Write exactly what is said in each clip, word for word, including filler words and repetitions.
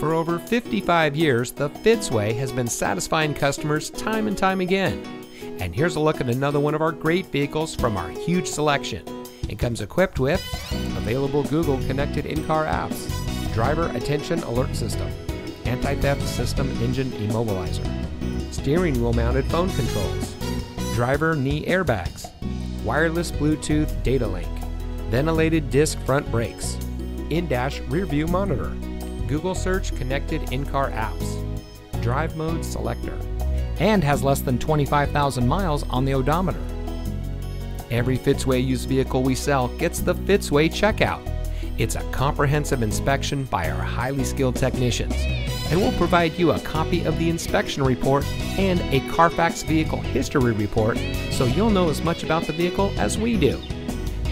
For over fifty-five years, the Fitzway has been satisfying customers time and time again. And here's a look at another one of our great vehicles from our huge selection. It comes equipped with available Google connected in-car apps, driver attention alert system, anti-theft system engine immobilizer, steering wheel mounted phone controls, driver knee airbags, wireless Bluetooth data link, ventilated disc front brakes, in-dash rear view monitor, Google search connected in-car apps, drive mode selector, and has less than twenty-five thousand miles on the odometer. Every Fitzway used vehicle we sell gets the Fitzway checkout. It's a comprehensive inspection by our highly skilled technicians, and we'll provide you a copy of the inspection report and a Carfax vehicle history report so you'll know as much about the vehicle as we do.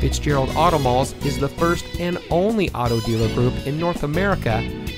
Fitzgerald Auto Malls is the first and only auto dealer group in North America